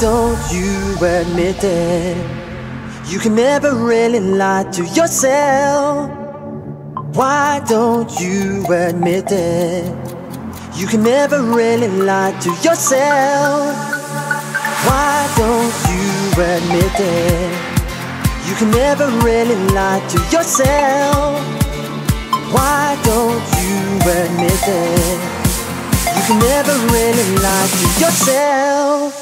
don't you admit it? You can never really lie to yourself. Why don't you admit it? You can never really lie to yourself. Why don't you admit it? You can never really lie to yourself. Why don't you admit it? You can never really lie to yourself.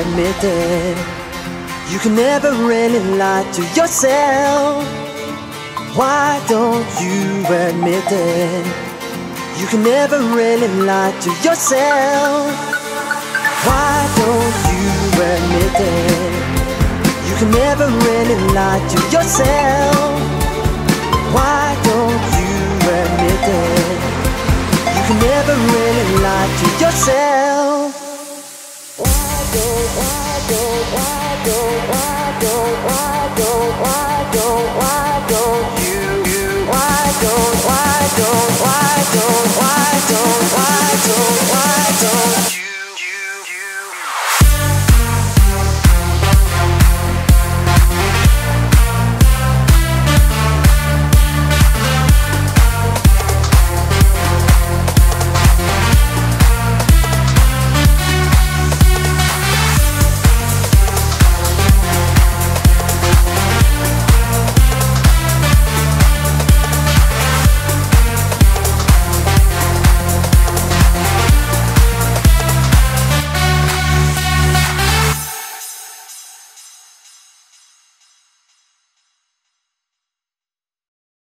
Admit it, you can never really lie to yourself. Why don't you admit it? You can never really lie to yourself. Why don't you admit it? You can never really lie to yourself. Why don't you admit it? You can never really lie to yourself. Why don't you?